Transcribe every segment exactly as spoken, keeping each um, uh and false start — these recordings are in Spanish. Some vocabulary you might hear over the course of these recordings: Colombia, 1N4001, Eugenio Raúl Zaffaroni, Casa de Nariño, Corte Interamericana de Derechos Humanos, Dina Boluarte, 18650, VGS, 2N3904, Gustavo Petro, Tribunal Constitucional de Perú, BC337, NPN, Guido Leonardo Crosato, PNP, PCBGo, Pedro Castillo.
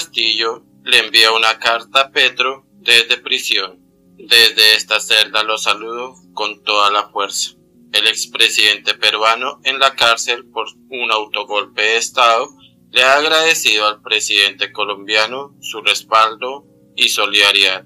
Castillo le envía una carta a Petro desde prisión. Desde esta celda lo saludo con toda la fuerza. El expresidente peruano en la cárcel por un autogolpe de Estado le ha agradecido al presidente colombiano su respaldo y solidaridad.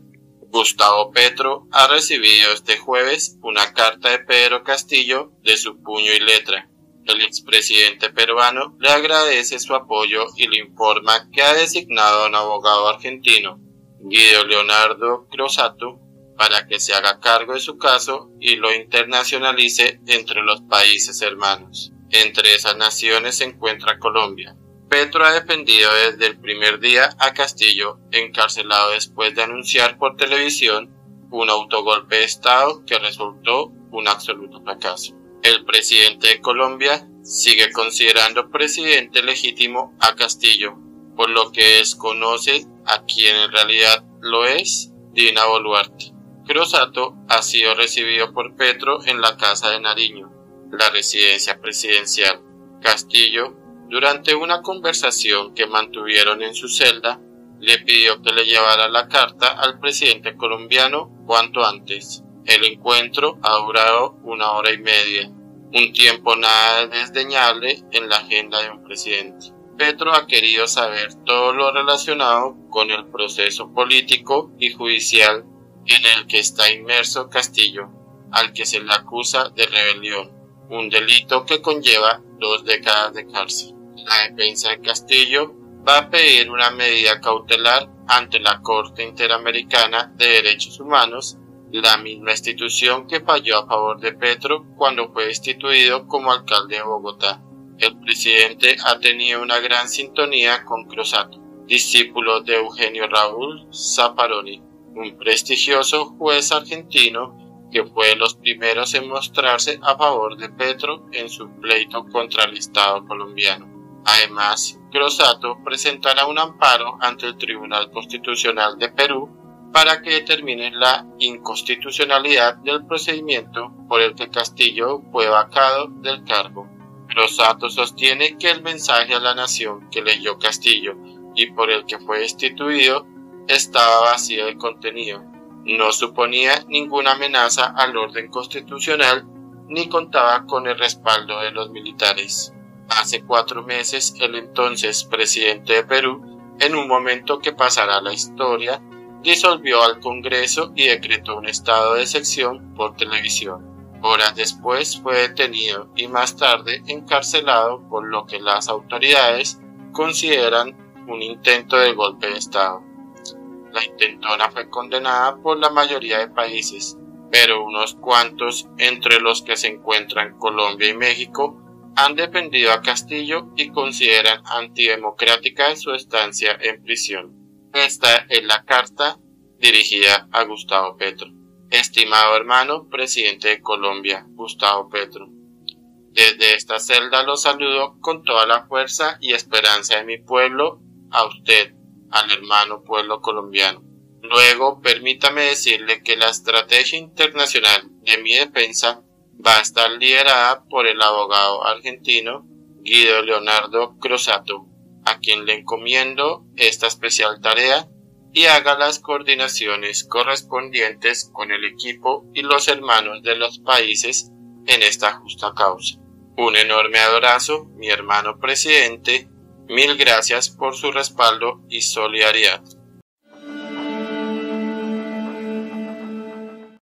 Gustavo Petro ha recibido este jueves una carta de Pedro Castillo de su puño y letra. El expresidente peruano le agradece su apoyo y le informa que ha designado a un abogado argentino, Guido Leonardo Crosato, para que se haga cargo de su caso y lo internacionalice entre los países hermanos. Entre esas naciones se encuentra Colombia. Petro ha defendido desde el primer día a Castillo, encarcelado después de anunciar por televisión un autogolpe de Estado que resultó un absoluto fracaso. El presidente de Colombia sigue considerando presidente legítimo a Castillo, por lo que desconoce a quien en realidad lo es, Dina Boluarte. Crosato ha sido recibido por Petro en la Casa de Nariño, la residencia presidencial. Castillo, durante una conversación que mantuvieron en su celda, le pidió que le llevara la carta al presidente colombiano cuanto antes. El encuentro ha durado una hora y media, un tiempo nada desdeñable en la agenda de un presidente. Petro ha querido saber todo lo relacionado con el proceso político y judicial en el que está inmerso Castillo, al que se le acusa de rebelión, un delito que conlleva dos décadas de cárcel. La defensa de Castillo va a pedir una medida cautelar ante la Corte Interamericana de Derechos Humanos, la misma institución que falló a favor de Petro cuando fue destituido como alcalde de Bogotá. El presidente ha tenido una gran sintonía con Crosato, discípulo de Eugenio Raúl Zaffaroni, un prestigioso juez argentino que fue de los primeros en mostrarse a favor de Petro en su pleito contra el Estado colombiano. Además, Crosato presentará un amparo ante el Tribunal Constitucional de Perú para que determine la inconstitucionalidad del procedimiento por el que Castillo fue vacado del cargo. Crosato sostiene que el mensaje a la nación que leyó Castillo y por el que fue destituido estaba vacío de contenido, no suponía ninguna amenaza al orden constitucional ni contaba con el respaldo de los militares. Hace cuatro meses el entonces presidente de Perú, en un momento que pasará a la historia, disolvió al Congreso y decretó un estado de excepción por televisión. Horas después fue detenido y más tarde encarcelado por lo que las autoridades consideran un intento de golpe de Estado. La intentona fue condenada por la mayoría de países, pero unos cuantos, entre los que se encuentran Colombia y México, han defendido a Castillo y consideran antidemocrática su estancia en prisión. Esta es la carta dirigida a Gustavo Petro. Estimado hermano presidente de Colombia, Gustavo Petro, desde esta celda lo saludo con toda la fuerza y esperanza de mi pueblo, a usted, al hermano pueblo colombiano. Luego, permítame decirle que la estrategia internacional de mi defensa va a estar liderada por el abogado argentino Guido Leonardo Crosato, a quien le encomiendo esta especial tarea y haga las coordinaciones correspondientes con el equipo y los hermanos de los países en esta justa causa. Un enorme abrazo, mi hermano presidente, mil gracias por su respaldo y solidaridad.